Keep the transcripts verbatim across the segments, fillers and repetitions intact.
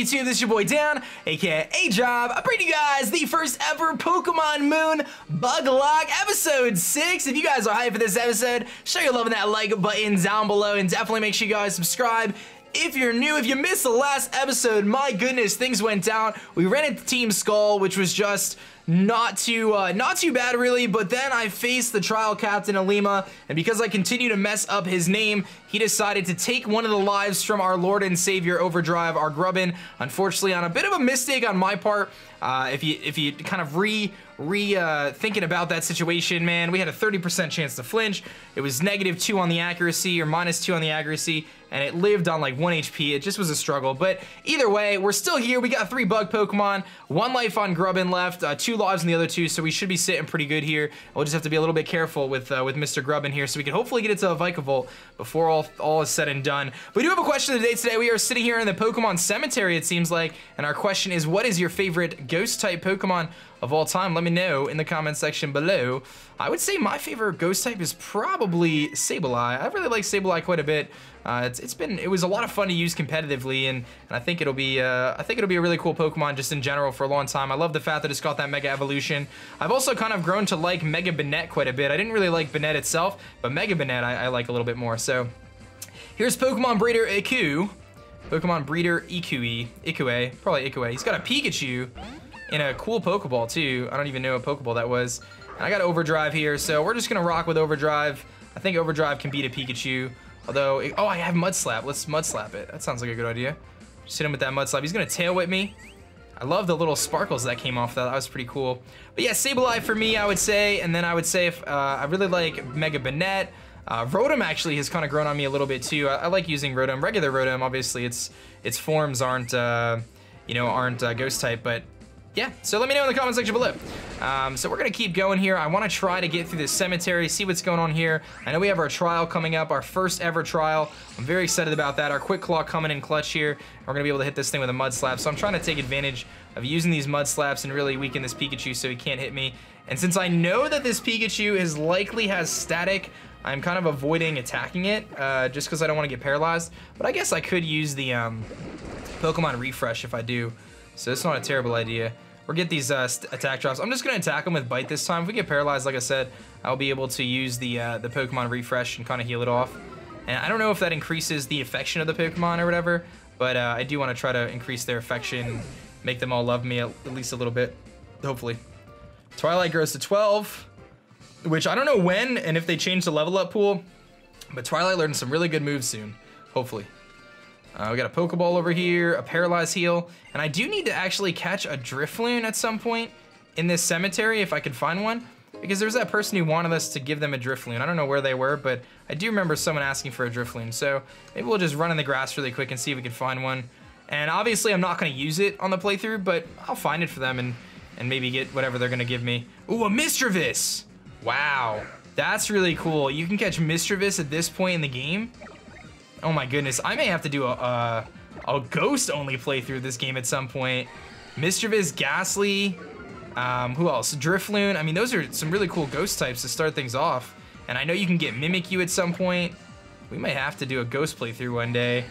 YouTube, this is your boy Dan, aka aDrive. I bring you guys the first ever Pokemon Moon Bug Lock episode six. If you guys are hyped for this episode, show your love in that like button down below, and definitely make sure you guys subscribe. If you're new, if you missed the last episode, my goodness, things went down. We ran into Team Skull, which was just not too, uh, not too bad, really. But then I faced the trial captain, Alima, and because I continue to mess up his name, he decided to take one of the lives from our Lord and Savior Overdrive, our Grubbin. Unfortunately, on a bit of a mistake on my part. Uh, if you if you kind of re re uh, thinking about that situation, man, we had a thirty percent chance to flinch. It was negative two on the accuracy, or minus two on the accuracy, and it lived on like one H P. It just was a struggle. But either way, we're still here. We got three bug Pokemon, one life on Grubbin left, uh, two lives on the other two, so we should be sitting pretty good here. We'll just have to be a little bit careful with uh, with Mister Grubbin here, so we can hopefully get it to a Vikavolt before all all is said and done. But we do have a question of the day today. We are sitting here in the Pokemon Cemetery, it seems like, and our question is, what is your favorite ghost type Pokemon of all time? Let me know in the comment section below. I would say my favorite ghost type is probably Sableye. I really like Sableye quite a bit. Uh, it's, it's been it was a lot of fun to use competitively, and, and I think it'll be uh, I think it'll be a really cool Pokemon just in general for a long time. I love the fact that it's got that Mega Evolution. I've also kind of grown to like Mega Banette quite a bit. I didn't really like Banette itself, but Mega Banette I, I like a little bit more. So here's Pokemon Breeder Ikue. Pokemon Breeder Ikue, Ikue, probably Ikue. He's got a Pikachu in a cool Pokeball too. I don't even know what Pokeball that was. And I got Overdrive here, so we're just gonna rock with Overdrive. I think Overdrive can beat a Pikachu. Although, it, oh, I have Mud Slap. Let's Mud Slap it. That sounds like a good idea. Just hit him with that Mud Slap. He's gonna Tail Whip me. I love the little sparkles that came off that. That was pretty cool. But yeah, Sableye for me, I would say. And then I would say if, uh, I really like Mega Banette. Uh, Rotom actually has kind of grown on me a little bit too. I, I like using Rotom, regular Rotom. Obviously, its its forms aren't uh, you know aren't uh, ghost type, but yeah. So let me know in the comment section below. Um, so we're gonna keep going here. I want to try to get through this cemetery, see what's going on here. I know we have our trial coming up, our first ever trial. I'm very excited about that. Our Quick Claw coming in clutch here. We're gonna be able to hit this thing with a Mud Slap. So I'm trying to take advantage of using these Mud Slaps and really weaken this Pikachu so he can't hit me. And since I know that this Pikachu is likely has static, I'm kind of avoiding attacking it uh, just because I don't want to get paralyzed. But I guess I could use the um, Pokemon Refresh if I do. So it's not a terrible idea. We'll get these uh, attack drops. I'm just going to attack them with Bite this time. If we get paralyzed, like I said, I'll be able to use the, uh, the Pokemon Refresh and kind of heal it off. And I don't know if that increases the affection of the Pokemon or whatever, but uh, I do want to try to increase their affection, make them all love me at, at least a little bit, hopefully. Twilight grows to twelve. Which I don't know when and if they change the level up pool, but Twilight learned some really good moves soon, hopefully. Uh, we got a Pokeball over here, a Paralyze Heal, and I do need to actually catch a Driftloon at some point in this cemetery if I could find one, because there's that person who wanted us to give them a Driftloon. I don't know where they were, but I do remember someone asking for a Driftloon, so maybe we'll just run in the grass really quick and see if we can find one. And obviously I'm not going to use it on the playthrough, but I'll find it for them and, and maybe get whatever they're going to give me. Ooh, a Misdreavus! Wow, that's really cool. You can catch Misdreavus at this point in the game. Oh my goodness, I may have to do a uh, a ghost-only playthrough of this game at some point. Misdreavus, Ghastly, um, who else? Driftloon. I mean, those are some really cool ghost types to start things off. And I know you can get Mimikyu at some point. We might have to do a ghost playthrough one day.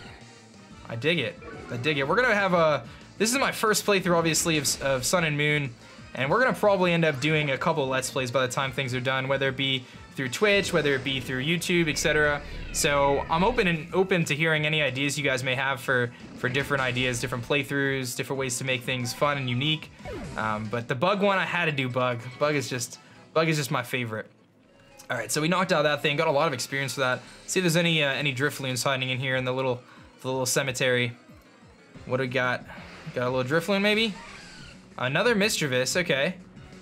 I dig it. I dig it. We're gonna have a. This is my first playthrough, obviously, of, of Sun and Moon. And we're gonna probably end up doing a couple of Let's Plays by the time things are done, whether it be through Twitch, whether it be through YouTube, et cetera. So I'm open and open to hearing any ideas you guys may have for for different ideas, different playthroughs, different ways to make things fun and unique. Um, but the bug one, I had to do bug. Bug is just bug is just my favorite. All right, so we knocked out that thing, got a lot of experience for that. Let's see if there's any uh, any Driftloons hiding in here in the little the little cemetery. What do we got? Got a little Driftloon maybe? Another Misdreavus, okay.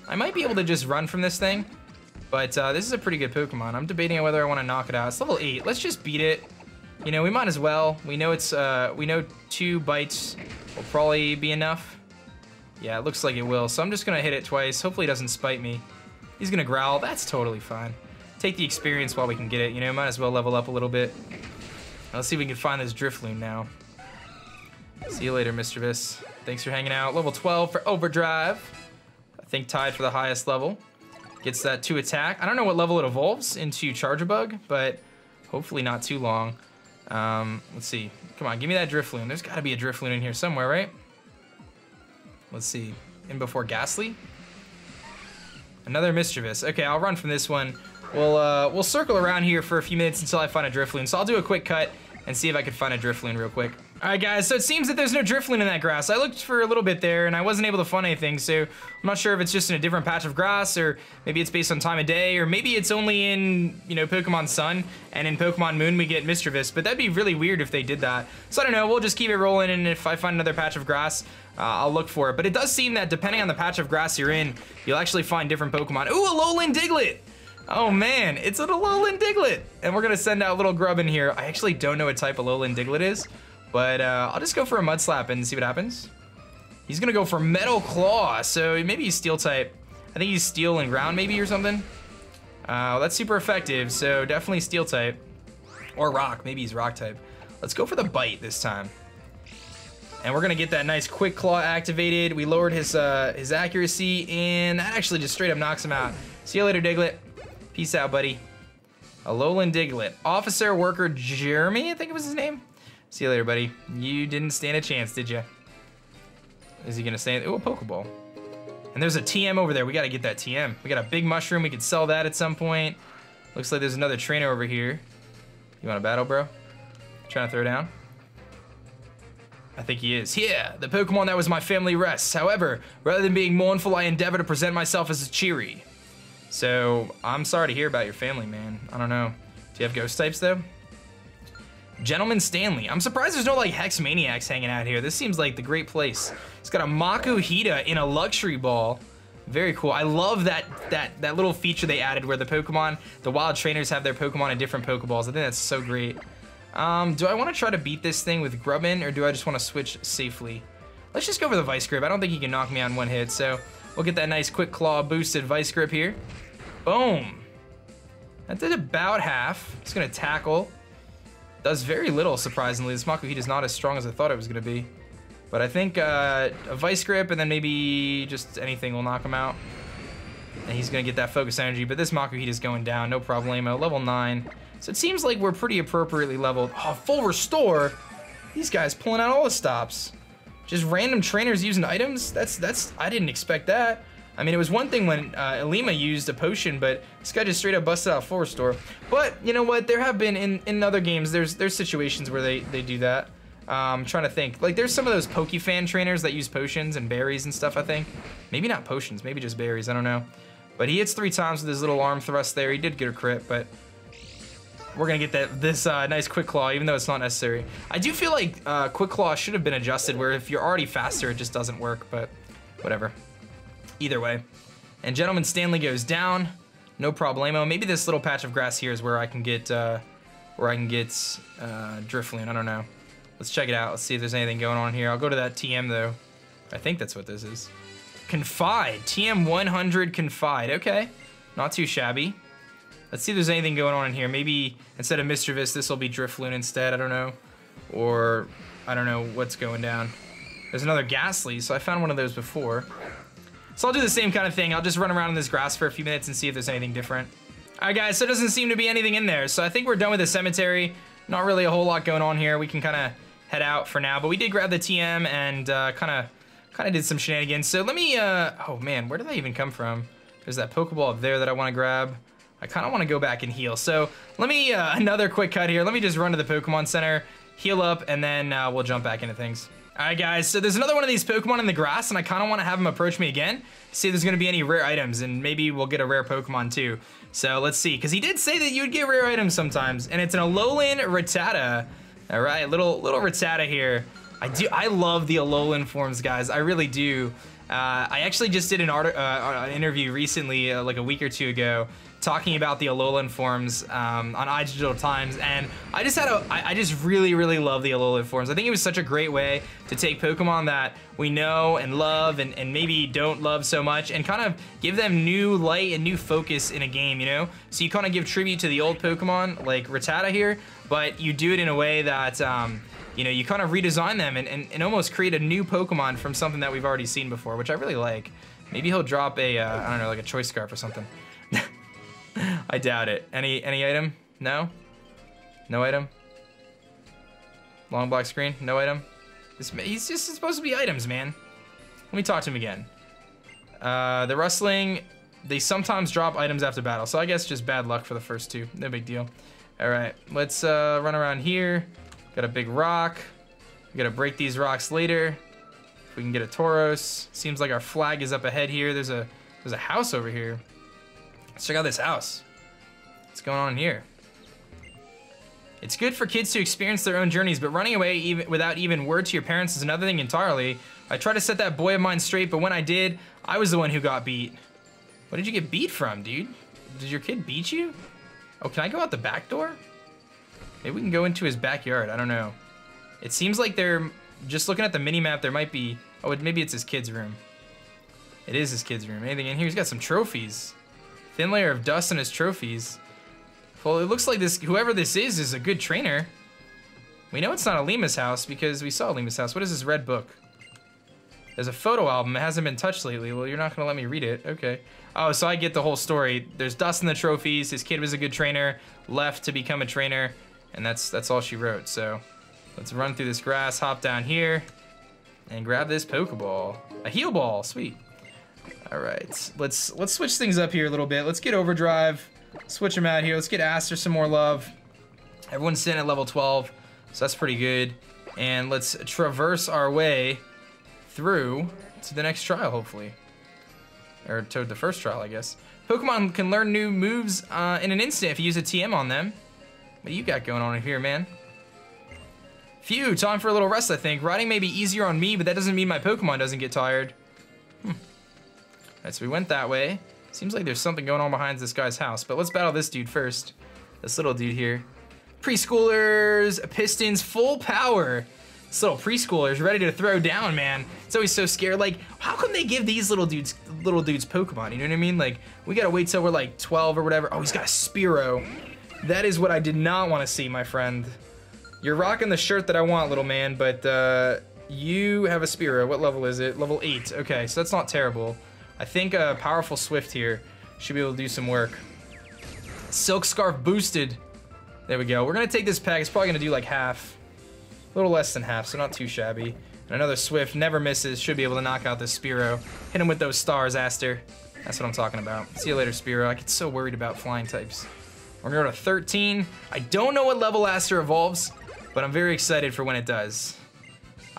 I might be able to just run from this thing, but uh, this is a pretty good Pokemon. I'm debating whether I want to knock it out. It's level eight, let's just beat it. You know, we might as well. We know it's, uh, we know two bites will probably be enough. Yeah, it looks like it will, so I'm just gonna hit it twice. Hopefully it doesn't spite me. He's gonna growl, that's totally fine. Take the experience while we can get it, you know, might as well level up a little bit. Let's see if we can find this Driftloon now. See you later, Misdreavus. Thanks for hanging out. Level twelve for Overdrive. I think tied for the highest level. Gets that two attack. I don't know what level it evolves into Charger Bug, but hopefully not too long. Um, let's see. Come on, give me that Driftloon. There's got to be a Driftloon in here somewhere, right? Let's see. In before Ghastly. Another Misdreavus. Okay, I'll run from this one. We'll uh, we'll circle around here for a few minutes until I find a Driftloon. So I'll do a quick cut and see if I could find a Driftloon real quick. All right, guys, so it seems that there's no Driftloon in that grass. I looked for a little bit there, and I wasn't able to find anything, so I'm not sure if it's just in a different patch of grass, or maybe it's based on time of day, or maybe it's only in, you know, Pokemon Sun, and in Pokemon Moon we get Misdreavus, but that'd be really weird if they did that. So I don't know, we'll just keep it rolling, and if I find another patch of grass, uh, I'll look for it. But it does seem that depending on the patch of grass you're in, you'll actually find different Pokemon. Ooh, Alolan Diglett! Oh man, it's an Alolan Diglett! And we're gonna send out little Grubbin here. I actually don't know what type Alolan Diglett is, but uh, I'll just go for a Mud Slap and see what happens. He's gonna go for Metal Claw, so maybe he's Steel type. I think he's Steel and Ground maybe or something. Uh, that's super effective, so definitely Steel type. Or Rock, maybe he's Rock type. Let's go for the Bite this time. And we're gonna get that nice Quick Claw activated. We lowered his, uh, his accuracy, and that actually just straight up knocks him out. See you later, Diglett. Peace out, buddy. Alolan Diglett. Officer Worker Jeremy, I think it was his name. See you later, buddy. You didn't stand a chance, did you? Is he gonna stand? Ooh, a Pokeball. And there's a T M over there. We gotta get that T M. We got a big mushroom. We could sell that at some point. Looks like there's another trainer over here. You want a battle, bro? Trying to throw down? I think he is. Yeah, the Pokemon that was my family rests. However, rather than being mournful, I endeavor to present myself as a cheery. So, I'm sorry to hear about your family, man. I don't know. Do you have ghost types, though? Gentleman Stanley. I'm surprised there's no, like, Hex Maniacs hanging out here. This seems like the great place. It's got a Makuhita in a luxury ball. Very cool. I love that that that little feature they added where the Pokemon, the wild trainers have their Pokemon in different Pokeballs. I think that's so great. Um, do I want to try to beat this thing with Grubbin, or do I just want to switch safely? Let's just go for the Vice Grip. I don't think he can knock me out in one hit, so... We'll get that nice Quick Claw boosted Vice Grip here. Boom. That did about half. It's gonna tackle. Does very little, surprisingly. This Makuhita is not as strong as I thought it was gonna be. But I think uh, a Vice Grip and then maybe just anything will knock him out. And he's gonna get that Focus Energy, but this Makuhita is going down, no problemo. Level nine. So it seems like we're pretty appropriately leveled. Oh, full restore. These guys pulling out all the stops. Just random trainers using items? That's, that's, I didn't expect that. I mean, it was one thing when uh, Ilima used a potion, but this guy just straight up busted out Forest Store. But, you know what, there have been, in, in other games, there's there's situations where they, they do that. Um, I'm trying to think. Like, there's some of those Pokefan trainers that use potions and berries and stuff, I think. Maybe not potions, maybe just berries, I don't know. But he hits three times with his little arm thrust there. He did get a crit, but... We're gonna get that this uh, nice Quick Claw, even though it's not necessary. I do feel like uh, Quick Claw should have been adjusted, where if you're already faster, it just doesn't work, but whatever. Either way. And Gentleman Stanley goes down, no problemo. Maybe this little patch of grass here is where I can get, uh, where I can get uh, Driftloon, I don't know. Let's check it out, let's see if there's anything going on here. I'll go to that T M though. I think that's what this is. Confide, T M one hundred Confide, okay. Not too shabby. Let's see if there's anything going on in here. Maybe instead of Misdreavus, this will be Driftloon instead. I don't know. Or I don't know what's going down. There's another Ghastly, so I found one of those before. So I'll do the same kind of thing. I'll just run around in this grass for a few minutes and see if there's anything different. All right, guys, so it doesn't seem to be anything in there. So I think we're done with the cemetery. Not really a whole lot going on here. We can kind of head out for now. But we did grab the T M and uh, kind of kind of did some shenanigans. So let me... Uh, oh, man, where did I even come from? There's that Pokeball up there that I want to grab. I kind of want to go back and heal. So let me, uh, another quick cut here. Let me just run to the Pokemon Center, heal up, and then uh, we'll jump back into things. All right, guys, so there's another one of these Pokemon in the grass, and I kind of want to have them approach me again, see if there's going to be any rare items, and maybe we'll get a rare Pokemon too. So let's see, because he did say that you'd get rare items sometimes, and it's an Alolan Rattata. All right, little little Rattata here. I do, I love the Alolan forms, guys. I really do. Uh, I actually just did an, art, uh, an interview recently, uh, like a week or two ago, talking about the Alolan forms um, on iDigital Times, and I just had a, I, I just really, really love the Alolan forms. I think it was such a great way to take Pokemon that we know and love, and, and maybe don't love so much, and kind of give them new light and new focus in a game, you know? So you kind of give tribute to the old Pokemon, like Rattata here, but you do it in a way that, um, you know, you kind of redesign them and, and, and almost create a new Pokemon from something that we've already seen before, which I really like. Maybe he'll drop a, uh, I don't know, like a Choice Scarf or something. I doubt it. Any any item? No? No item? Long block screen, no item. This, he's just supposed to be items, man. Let me talk to him again. Uh, the rustling, they sometimes drop items after battle, so I guess just bad luck for the first two. No big deal. All right, let's uh, run around here. Got a big rock. We gotta break these rocks later. If we can get a Tauros. Seems like our flag is up ahead here. There's a there's a house over here. Let's check out this house. What's going on here? It's good for kids to experience their own journeys, but running away even without even word to your parents is another thing entirely. I tried to set that boy of mine straight, but when I did, I was the one who got beat. What did you get beat from, dude? Did your kid beat you? Oh, can I go out the back door? Maybe we can go into his backyard. I don't know. It seems like they're just looking at the mini-map. There might be... Oh, it, maybe it's his kid's room. It is his kid's room. Anything in here? He's got some trophies. Thin layer of dust on his trophies. Well, it looks like this. Whoever this is is a good trainer. We know it's not Alima's house because we saw Alima's house. What is this red book? There's a photo album. It hasn't been touched lately. Well, you're not going to let me read it. Okay. Oh, so I get the whole story. There's dust in the trophies. His kid was a good trainer, left to become a trainer, and that's that's all she wrote. So let's run through this grass, hop down here, and grab this Pokeball. A heal ball. Sweet. All right. Let's, let's switch things up here a little bit. Let's get Overdrive. Switch him out here. Let's get Aster some more love. Everyone's sitting at level twelve, so that's pretty good. And let's traverse our way through to the next trial, hopefully. Or to the first trial, I guess. Pokemon can learn new moves uh, in an instant if you use a T M on them. What do you got going on here, man? Phew, time for a little rest, I think. Riding may be easier on me, but that doesn't mean my Pokemon doesn't get tired. Hmm. Alright, so we went that way. Seems like there's something going on behind this guy's house, but let's battle this dude first. This little dude here. Preschoolers, Pistons, full power. This little preschooler's ready to throw down, man. It's always so scared. Like, how come they give these little dudes little dudes Pokemon? You know what I mean? Like, we gotta wait till we're like twelve or whatever. Oh, he's got a Spearow. That is what I did not want to see, my friend. You're rocking the shirt that I want, little man, but uh, you have a Spearow. What level is it? Level eight. Okay, so that's not terrible. I think a powerful Swift here should be able to do some work. Silk Scarf boosted. There we go. We're going to take this pack. It's probably going to do like half. A little less than half, so not too shabby. And another Swift. Never misses. Should be able to knock out this Spearow. Hit him with those stars, Aster. That's what I'm talking about. See you later, Spearow. I get so worried about flying types. We're going to go to thirteen. I don't know what level Aster evolves, but I'm very excited for when it does.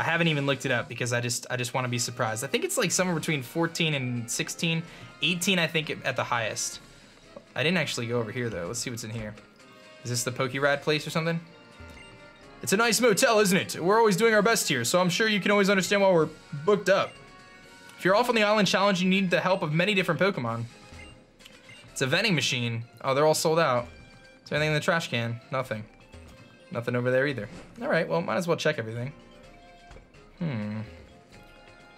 I haven't even looked it up because I just I just want to be surprised. I think it's like somewhere between fourteen and sixteen. eighteen, I think, at the highest. I didn't actually go over here, though. Let's see what's in here. Is this the Pokerad place or something? It's a nice motel, isn't it? We're always doing our best here, so I'm sure you can always understand why we're booked up. If you're off on the island challenge, you need the help of many different Pokemon. It's a vending machine. Oh, they're all sold out. Is there anything in the trash can? Nothing. Nothing over there either. All right, well, might as well check everything. Hmm.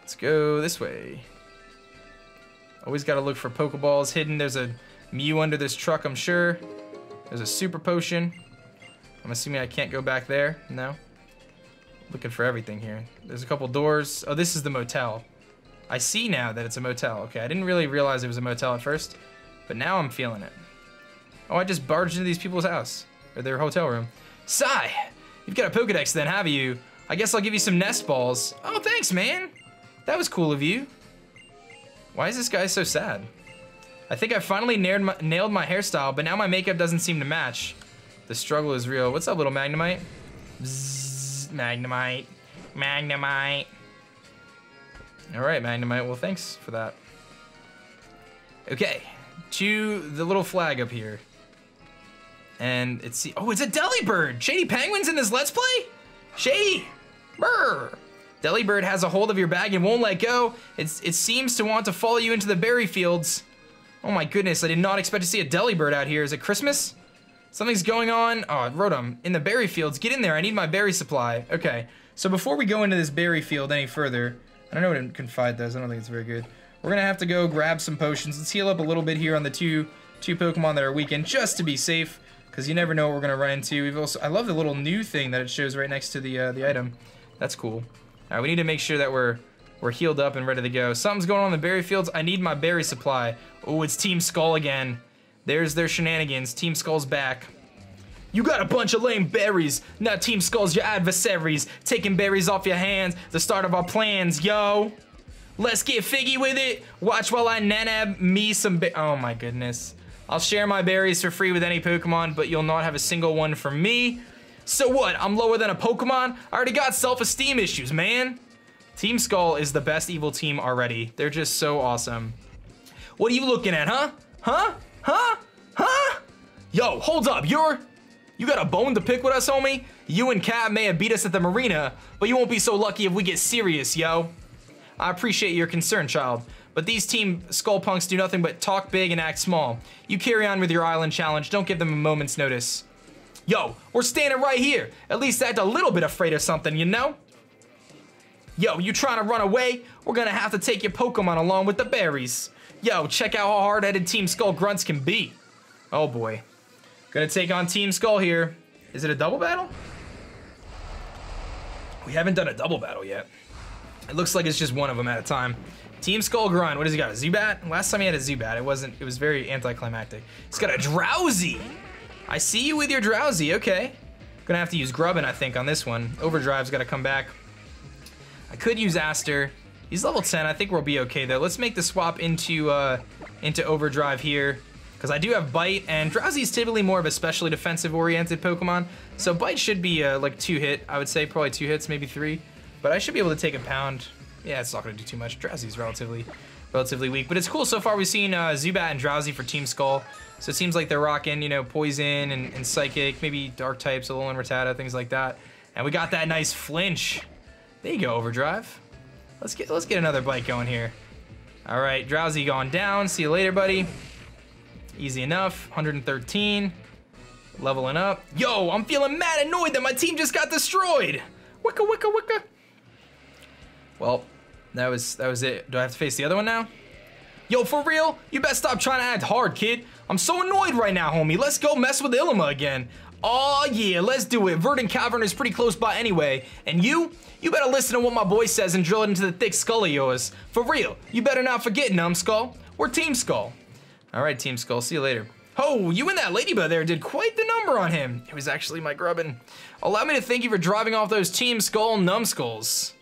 Let's go this way. Always got to look for Pokeballs hidden. There's a Mew under this truck, I'm sure. There's a Super Potion. I'm assuming I can't go back there. No. Looking for everything here. There's a couple doors. Oh, this is the motel. I see now that it's a motel. Okay, I didn't really realize it was a motel at first, but now I'm feeling it. Oh, I just barged into these people's house, or their hotel room. Sigh! You've got a Pokedex then, have you? I guess I'll give you some nest balls. Oh, thanks, man. That was cool of you. Why is this guy so sad? I think I finally nailed my, nailed my hairstyle, but now my makeup doesn't seem to match. The struggle is real. What's up, little Magnemite? Bzzz, Magnemite. Magnemite. All right, Magnemite. Well, thanks for that. Okay. To the little flag up here. And it's... Oh, it's a Delibird! Shady Penguin's in this Let's Play? Shady! Brr! Delibird has a hold of your bag and won't let go. It's, it seems to want to follow you into the berry fields. Oh my goodness, I did not expect to see a Delibird out here. Is it Christmas? Something's going on. Oh, Rotom, in the berry fields. Get in there, I need my berry supply. Okay, so before we go into this berry field any further, I don't know what confide does, I don't think it's very good. We're gonna have to go grab some potions. Let's heal up a little bit here on the two, two Pokemon that are weakened, just to be safe. Because you never know what we're gonna run into. We've also I love the little new thing that it shows right next to the uh, the item. That's cool. All right, we need to make sure that we're we're healed up and ready to go. Something's going on in the berry fields. I need my berry supply. Oh, it's Team Skull again. There's their shenanigans. Team Skull's back. You got a bunch of lame berries. Now Team Skull's your adversaries. Taking berries off your hands. The start of our plans, yo. Let's get figgy with it. Watch while I nanab me some be- Oh my goodness. I'll share my berries for free with any Pokemon, but you'll not have a single one from me. So what? I'm lower than a Pokemon? I already got self-esteem issues, man. Team Skull is the best evil team already. They're just so awesome. What are you looking at, huh? Huh? Huh? Huh? Yo, hold up. You're... You got a bone to pick with us, homie? You and Cap may have beat us at the marina, but you won't be so lucky if we get serious, yo. I appreciate your concern, child. But these Team Skull punks do nothing but talk big and act small. You carry on with your island challenge. Don't give them a moment's notice. Yo, we're standing right here. At least act a little bit afraid of something, you know? Yo, you trying to run away? We're gonna have to take your Pokemon along with the berries. Yo, check out how hard-headed Team Skull grunts can be. Oh boy. Gonna take on Team Skull here. Is it a double battle? We haven't done a double battle yet. It looks like it's just one of them at a time. Team Skull Grunt, what does he got, a Zubat? Last time he had a Zubat, it wasn't, it was very anticlimactic. He's got a Drowsy. I see you with your Drowsy, okay. Gonna have to use Grubbin, I think, on this one. Overdrive's gotta come back. I could use Aster. He's level ten, I think we'll be okay though. Let's make the swap into, uh, into Overdrive here, because I do have Bite, and Drowsy's typically more of a specially defensive-oriented Pokemon, so Bite should be, uh, like two hit, I would say, probably two hits, maybe three, but I should be able to take a pound. Yeah, it's not gonna do too much. Drowsy's relatively, relatively weak, but it's cool. So far, we've seen uh, Zubat and Drowsy for Team Skull. So it seems like they're rocking, you know, Poison and, and Psychic, maybe Dark types, Alolan Rattata, things like that. And we got that nice flinch. There you go, Overdrive. Let's get, let's get another bite going here. All right, Drowsy gone down. See you later, buddy. Easy enough. one hundred thirteen. Leveling up. Yo, I'm feeling mad annoyed that my team just got destroyed. Wicka, wicka, wicka. Well, that was that was it. Do I have to face the other one now? Yo, for real? You best stop trying to act hard, kid. I'm so annoyed right now, homie. Let's go mess with Ilima again. Oh yeah, let's do it. Verdant Cavern is pretty close by anyway. And you? You better listen to what my boy says and drill it into the thick skull of yours. For real, you better not forget, numbskull. We're Team Skull. All right, Team Skull, see you later. Oh, you and that ladybug there did quite the number on him. It was actually my Grubbin. Allow me to thank you for driving off those Team Skull numbskulls.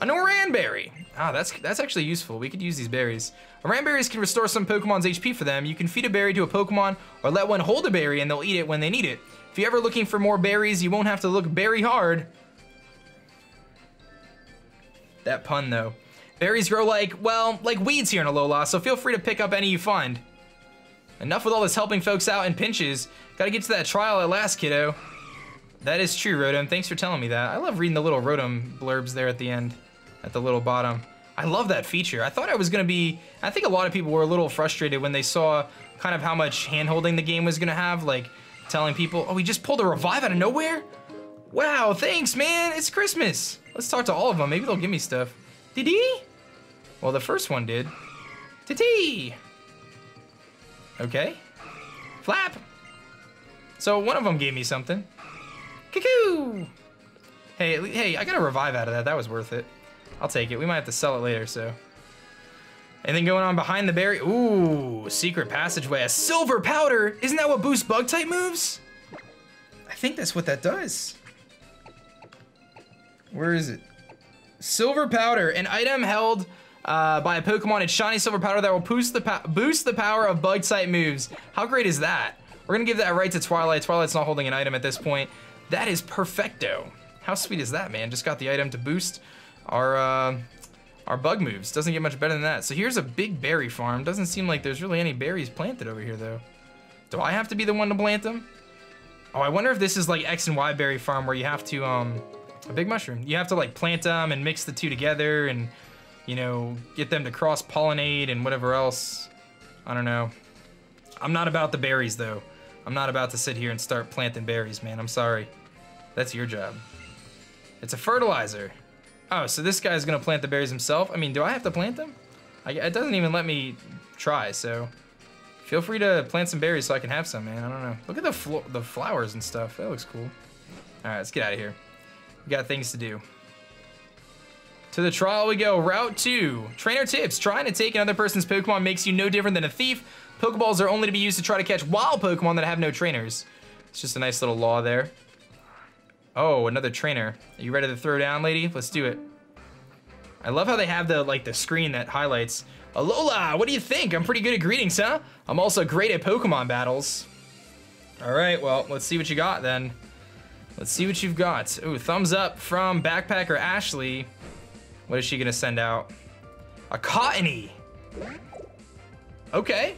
An Oran Berry. Ah, that's that's actually useful. We could use these berries. Oran Berries can restore some Pokemon's H P for them. You can feed a berry to a Pokemon or let one hold a berry and they'll eat it when they need it. If you're ever looking for more berries, you won't have to look berry hard. That pun though. Berries grow like, well, like weeds here in Alola, so feel free to pick up any you find. Enough with all this helping folks out in pinches. Gotta get to that trial at last, kiddo. That is true, Rotom. Thanks for telling me that. I love reading the little Rotom blurbs there at the end, at the little bottom. I love that feature. I thought I was gonna be, I think a lot of people were a little frustrated when they saw kind of how much hand-holding the game was gonna have, like telling people, oh, we just pulled a revive out of nowhere? Wow, thanks, man, it's Christmas. Let's talk to all of them, maybe they'll give me stuff. Did he? Well, the first one did. Titty! Okay. Flap! So one of them gave me something. Cuckoo! Hey, hey, I got a revive out of that. That was worth it. I'll take it. We might have to sell it later, so. Anything going on behind the berry? Ooh, secret passageway. A silver powder! Isn't that what boosts bug type moves? I think that's what that does. Where is it? Silver powder, an item held uh, by a Pokemon in shiny silver powder that will boost the, po boost the power of bug type moves. How great is that? We're gonna give that right to Twilight. Twilight's not holding an item at this point. That is perfecto. How sweet is that, man? Just got the item to boost our uh, our bug moves. Doesn't get much better than that. So here's a big berry farm. Doesn't seem like there's really any berries planted over here, though. Do I have to be the one to plant them? Oh, I wonder if this is like X and Y berry farm where you have to, um, a big mushroom. You have to like plant them and mix the two together and, you know, get them to cross-pollinate and whatever else. I don't know. I'm not about the berries, though. I'm not about to sit here and start planting berries, man. I'm sorry. That's your job. It's a fertilizer. Oh, so this guy's gonna plant the berries himself? I mean, do I have to plant them? I, it doesn't even let me try, so feel free to plant some berries so I can have some, man. I don't know. Look at the flo the flowers and stuff. That looks cool. All right, let's get out of here. We got things to do. To the trial we go. Route two. Trainer tips. Trying to take another person's Pokemon makes you no different than a thief. Pokeballs are only to be used to try to catch wild Pokemon that have no trainers. It's just a nice little law there. Oh, another trainer. Are you ready to throw down, lady? Let's do it. I love how they have the like the screen that highlights. Alola, what do you think? I'm pretty good at greetings, huh? I'm also great at Pokemon battles. All right, well, let's see what you got then. Let's see what you've got. Ooh, thumbs up from Backpacker Ashley. What is she gonna send out? A Cottonee. Okay.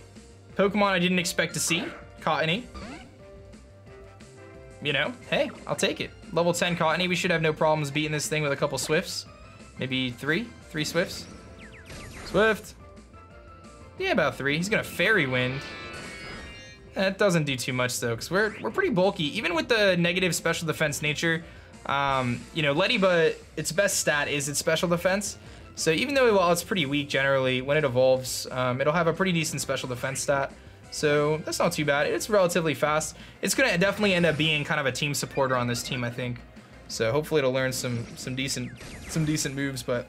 Pokemon I didn't expect to see. Cottonee. You know, hey, I'll take it. Level ten Cottonee. We should have no problems beating this thing with a couple Swifts. Maybe three? Three Swifts? Swift. Yeah, about three. He's gonna Fairy Wind. That doesn't do too much though, because we're, we're pretty bulky. Even with the negative special defense nature, um, you know, Lediba, its best stat is its special defense. So even though, well, it's pretty weak generally, when it evolves, um, it'll have a pretty decent special defense stat. So that's not too bad. It's relatively fast. It's gonna definitely end up being kind of a team supporter on this team, I think. So hopefully it'll learn some some decent some decent moves, but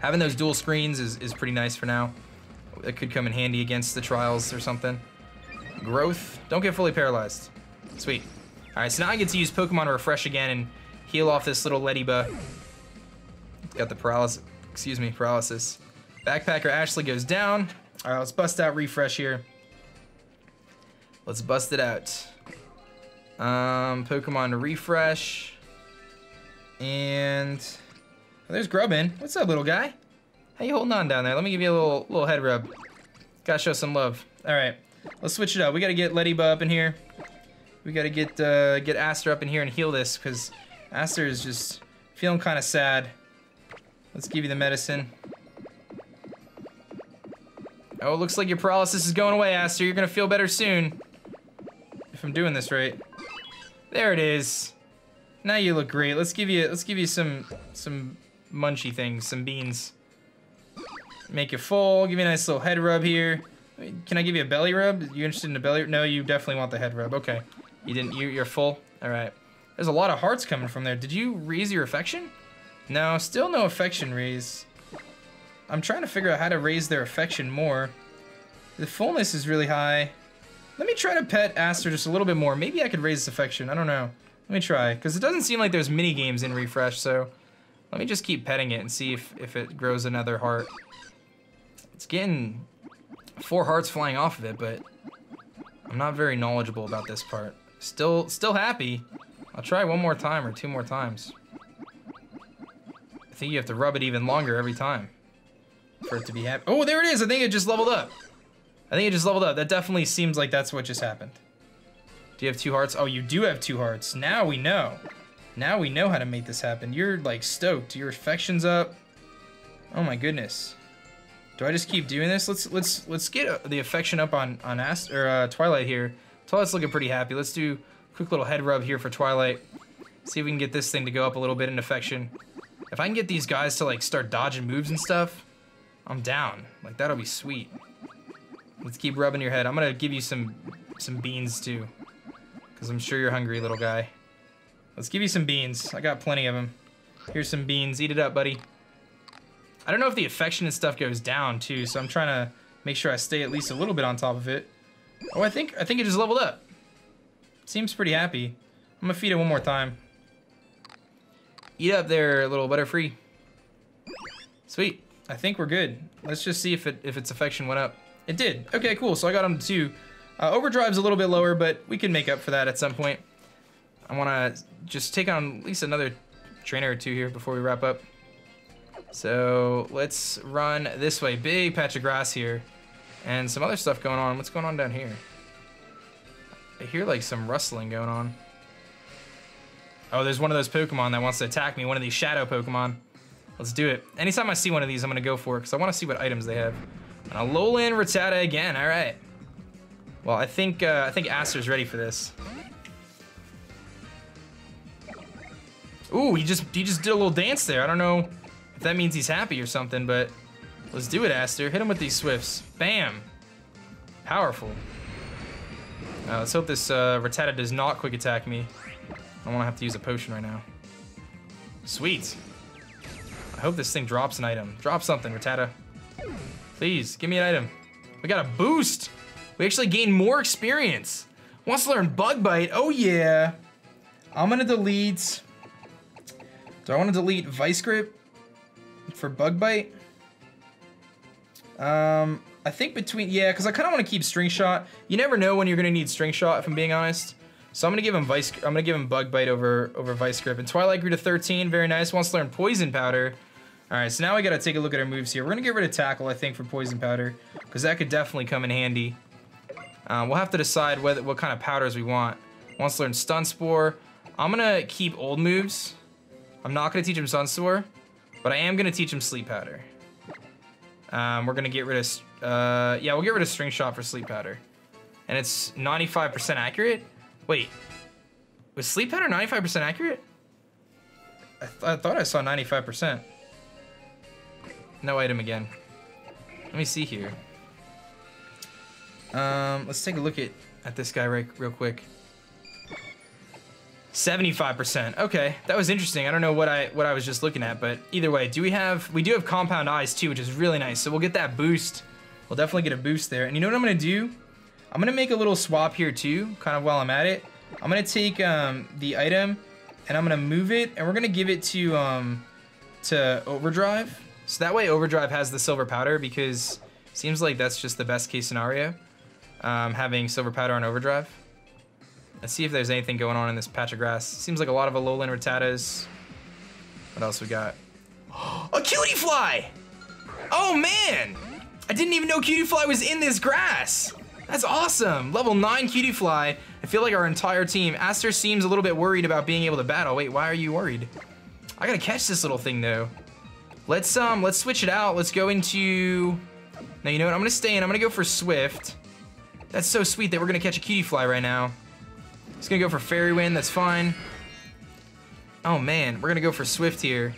having those dual screens is, is pretty nice for now. It could come in handy against the trials or something. Growth. Don't get fully paralyzed. Sweet. All right, so now I get to use Pokemon Refresh again and heal off this little Lediba. It's got the paralysis. Excuse me, paralysis. Backpacker Ashley goes down. All right, let's bust out Refresh here. Let's bust it out. Um, Pokemon Refresh. And oh, there's Grubbin. What's up, little guy? How you holding on down there? Let me give you a little little head rub. Gotta show some love. All right. Let's switch it up. We gotta get Lediba up in here. We gotta get uh, get Aster up in here and heal this, because Aster is just feeling kind of sad. Let's give you the medicine. Oh, it looks like your paralysis is going away, Aster. You're gonna feel better soon. If I'm doing this right. There it is. Now you look great. Let's give you let's give you some some munchy things, some beans. Make you full. Give you a nice little head rub here. Can I give you a belly rub? You interested in a belly rub? No, you definitely want the head rub. Okay. You didn't, you, you're full? All right. There's a lot of hearts coming from there. Did you raise your affection? No, still no affection raise. I'm trying to figure out how to raise their affection more. The fullness is really high. Let me try to pet Aster just a little bit more. Maybe I could raise his affection. I don't know. Let me try, because it doesn't seem like there's mini games in Refresh, so let me just keep petting it and see if, if it grows another heart. It's getting four hearts flying off of it, but I'm not very knowledgeable about this part. Still, still happy. I'll try one more time or two more times. I think you have to rub it even longer every time for it to be happy. Oh, there it is. I think it just leveled up. I think it just leveled up. That definitely seems like that's what just happened. Do you have two hearts? Oh, you do have two hearts. Now we know. Now we know how to make this happen. You're like stoked. Your affection's up. Oh my goodness. Do I just keep doing this? Let's let's let's get the affection up on on Ast or uh, Twilight here. Twilight's looking pretty happy. Let's do a quick little head rub here for Twilight. See if we can get this thing to go up a little bit in affection. If I can get these guys to like start dodging moves and stuff, I'm down. Like that'll be sweet. Let's keep rubbing your head. I'm gonna give you some some beans too, because I'm sure you're hungry, little guy. Let's give you some beans. I got plenty of them. Here's some beans. Eat it up, buddy. I don't know if the affection and stuff goes down too, so I'm trying to make sure I stay at least a little bit on top of it. Oh, I think I think it just leveled up. Seems pretty happy. I'm gonna feed it one more time. Eat up there, little Butterfree. Sweet. I think we're good. Let's just see if it if its affection went up. It did. Okay, cool. So I got him to two. Uh, Overdrive's a little bit lower, but we can make up for that at some point. I want to just take on at least another trainer or two here before we wrap up. So let's run this way. Big patch of grass here and some other stuff going on. What's going on down here? I hear like some rustling going on. Oh, there's one of those Pokemon that wants to attack me. One of these shadow Pokemon. Let's do it. Anytime I see one of these, I'm going to go for it because I want to see what items they have. And Alolan Rattata again. All right. Well, I think, uh, I think Aster's ready for this. Ooh, he just, he just did a little dance there. I don't know. That means he's happy or something, but let's do it, Aster. Hit him with these Swifts. Bam. Powerful. Uh, let's hope this uh, Rattata does not quick attack me. I don't want to have to use a potion right now. Sweet. I hope this thing drops an item. Drop something, Rattata. Please, give me an item. We got a boost. We actually gained more experience. Wants to learn Bug Bite. Oh, yeah. I'm going to delete... Do I want to delete Vice Grip for Bug Bite? Um, I think between... Yeah, because I kind of want to keep String Shot. You never know when you're going to need String Shot, if I'm being honest. So I'm going to give him Vice... I'm going to give him Bug Bite over, over Vice Grip. And Twilight grew to thirteen. Very nice. Wants to learn Poison Powder. All right, so now we got to take a look at our moves here. We're going to get rid of Tackle, I think, for Poison Powder, because that could definitely come in handy. Uh, we'll have to decide whether, what kind of powders we want. Wants to learn Stun Spore. I'm going to keep old moves. I'm not going to teach him Sun Spore, but I am going to teach him Sleep Powder. Um, we're going to get rid of... Uh, yeah, we'll get rid of String Shot for Sleep Powder. And it's ninety-five percent accurate? Wait. Was Sleep Powder ninety-five percent accurate? I, th I thought I saw ninety-five percent. No item again. Let me see here. Um, let's take a look at, at this guy right, real quick. seventy-five percent. Okay, that was interesting. I don't know what I what I was just looking at, but either way, do we have we do have compound eyes too, which is really nice. So we'll get that boost. We'll definitely get a boost there. And you know what I'm gonna do? I'm gonna make a little swap here too, kind of while I'm at it. I'm gonna take um, the item and I'm gonna move it, and we're gonna give it to um, to Overdrive. So that way, Overdrive has the Silver Powder, because it seems like that's just the best case scenario. Um, having Silver Powder on Overdrive. Let's see if there's anything going on in this patch of grass. Seems like a lot of Alolan Rattatas. What else we got? A Cutiefly! Oh man! I didn't even know Cutiefly was in this grass! That's awesome! Level nine Cutiefly. I feel like our entire team. Aster seems a little bit worried about being able to battle. Wait, why are you worried? I gotta catch this little thing though. Let's um, let's switch it out. Let's go into... Now you know what? I'm gonna stay in. I'm gonna go for Swift. That's so sweet that we're gonna catch a Cutiefly right now. It's gonna go for Fairy Wind, that's fine. Oh man, we're gonna go for Swift here.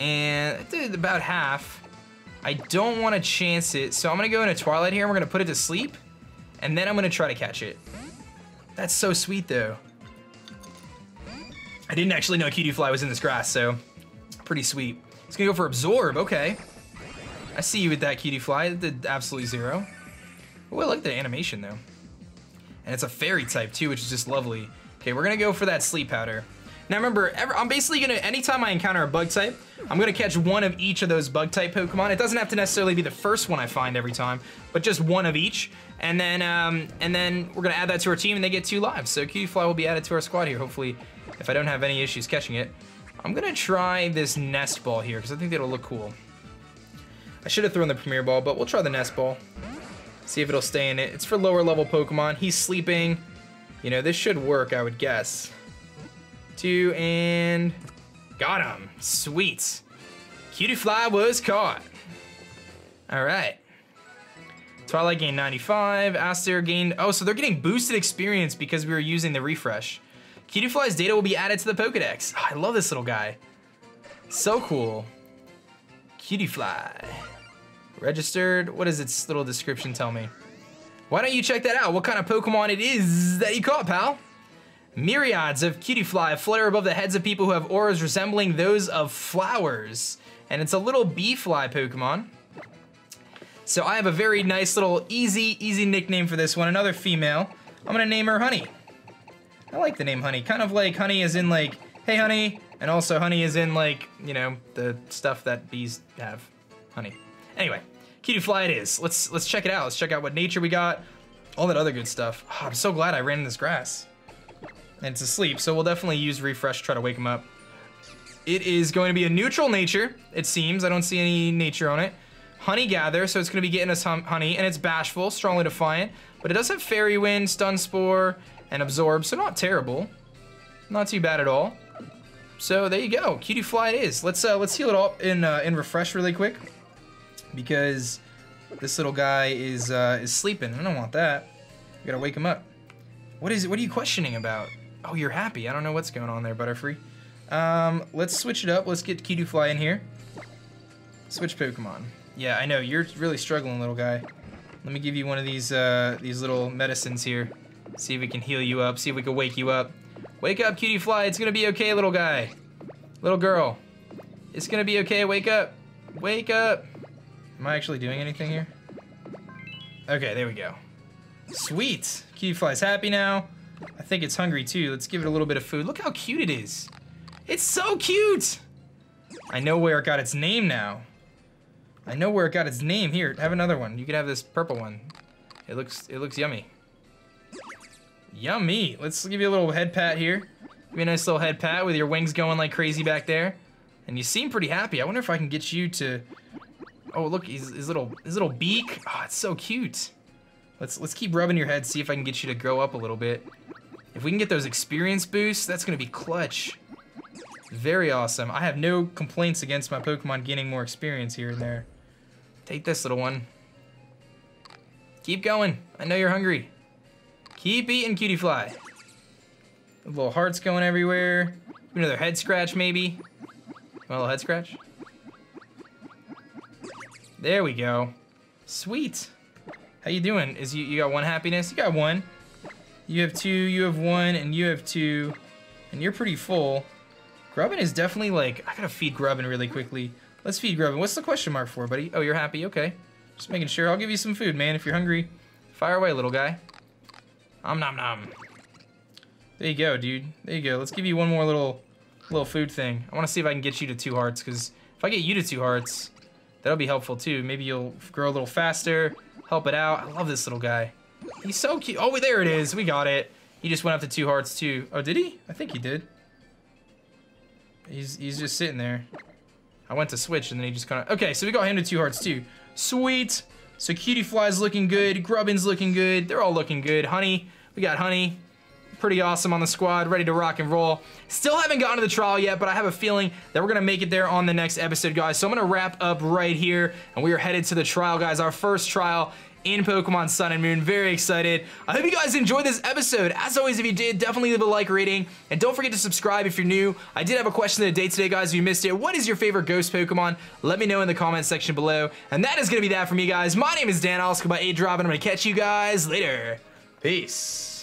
And I did about half. I don't wanna chance it, so I'm gonna go into Twilight here and we're gonna put it to sleep. And then I'm gonna try to catch it. That's so sweet though. I didn't actually know Cutiefly was in this grass, so pretty sweet. It's gonna go for Absorb, okay. I see you with that Cutiefly, it did absolutely zero. Oh, I like the animation though. And it's a fairy type too, which is just lovely. Okay, we're gonna go for that Sleep Powder. Now remember, ever, I'm basically gonna, anytime I encounter a bug type, I'm gonna catch one of each of those bug type Pokemon. It doesn't have to necessarily be the first one I find every time, but just one of each. And then um, and then we're gonna add that to our team and they get two lives. So Cutiefly will be added to our squad here, hopefully, if I don't have any issues catching it. I'm gonna try this Nest Ball here, because I think that'll look cool. I should have thrown the Premier Ball, but we'll try the Nest Ball. See if it'll stay in it. It's for lower level Pokemon. He's sleeping. You know, this should work, I would guess. Two and... Got him. Sweet. Cutiefly was caught. Alright. Twilight gained ninety-five. Aster gained... Oh, so they're getting boosted experience because we were using the refresh. Cutiefly's data will be added to the Pokedex. Oh, I love this little guy. So cool. Cutiefly. Registered. What does its little description tell me? Why don't you check that out? What kind of Pokemon it is that you caught, pal? Myriads of Cutiefly flare above the heads of people who have auras resembling those of flowers. And it's a little bee fly Pokemon. So I have a very nice little easy, easy nickname for this one. Another female. I'm gonna name her Honey. I like the name Honey. Kind of like honey as in like, hey honey. And also honey as in like, you know, the stuff that bees have. Honey. Anyway, Cutiefly it is. Let's let's check it out. Let's check out what nature we got, all that other good stuff. Oh, I'm so glad I ran in this grass. And it's asleep, so we'll definitely use refresh to try to wake him up. It is going to be a neutral nature, it seems. I don't see any nature on it. Honey gather, so it's going to be getting us hum honey, and it's bashful, strongly defiant, but it does have Fairy Wind, Stun Spore, and Absorb, so not terrible, not too bad at all. So there you go, Cutiefly it is. Let's uh, let's heal it up in uh, in refresh really quick, because this little guy is uh, is sleeping. I don't want that. We gotta wake him up. What is it? What are you questioning about? Oh, you're happy. I don't know what's going on there, Butterfree. Um, let's switch it up. Let's get Cutiefly in here. Switch Pokemon. Yeah, I know you're really struggling, little guy. Let me give you one of these uh, these little medicines here. See if we can heal you up. See if we can wake you up. Wake up, Cutiefly. It's gonna be okay, little guy. Little girl. It's gonna be okay. Wake up. Wake up. Am I actually doing anything here? Okay, there we go. Sweet. Cutiefly's happy now. I think it's hungry too. Let's give it a little bit of food. Look how cute it is. It's so cute. I know where it got its name now. I know where it got its name. Here, have another one. You can have this purple one. It looks, it looks yummy. Yummy. Let's give you a little head pat here. Give me a nice little head pat with your wings going like crazy back there. And you seem pretty happy. I wonder if I can get you to... Oh, look, his, his little his little beak. Oh, it's so cute. Let's let's keep rubbing your head, see if I can get you to grow up a little bit. If we can get those experience boosts, that's gonna be clutch. Very awesome. I have no complaints against my Pokemon gaining more experience here and there. Take this, little one. Keep going. I know you're hungry. Keep eating, Cutiefly. Little hearts going everywhere. Another head scratch, maybe. Want a little head scratch? There we go. Sweet. How you doing? Is you, you got one happiness? You got one. You have two, you have one, and you have two. And you're pretty full. Grubbin is definitely like, I gotta feed Grubbin really quickly. Let's feed Grubbin. What's the question mark for, buddy? Oh, you're happy? Okay. Just making sure. I'll give you some food, man, if you're hungry. Fire away, little guy. Om nom nom. There you go, dude. There you go. Let's give you one more little, little food thing. I wanna see if I can get you to two hearts, because if I get you to two hearts, that'll be helpful too. Maybe you'll grow a little faster, help it out. I love this little guy. He's so cute. Oh, there it is. We got it. He just went up to two hearts too. Oh, did he? I think he did. He's he's just sitting there. I went to switch and then he just kind of... Okay, so we got him to two hearts too. Sweet. So Cutiefly's looking good. Grubbin's looking good. They're all looking good. Honey. We got Honey. Pretty awesome on the squad, ready to rock and roll. Still haven't gotten to the trial yet, but I have a feeling that we're gonna make it there on the next episode, guys. So I'm gonna wrap up right here, and we are headed to the trial, guys. Our first trial in Pokemon Sun and Moon. Very excited. I hope you guys enjoyed this episode. As always, if you did, definitely leave a like rating, and don't forget to subscribe if you're new. I did have a question of the day today, guys, if you missed it. What is your favorite ghost Pokemon? Let me know in the comment section below. And that is gonna be that for me, guys. My name is Dan, I'll ask about aDrive, and I'm gonna catch you guys later. Peace.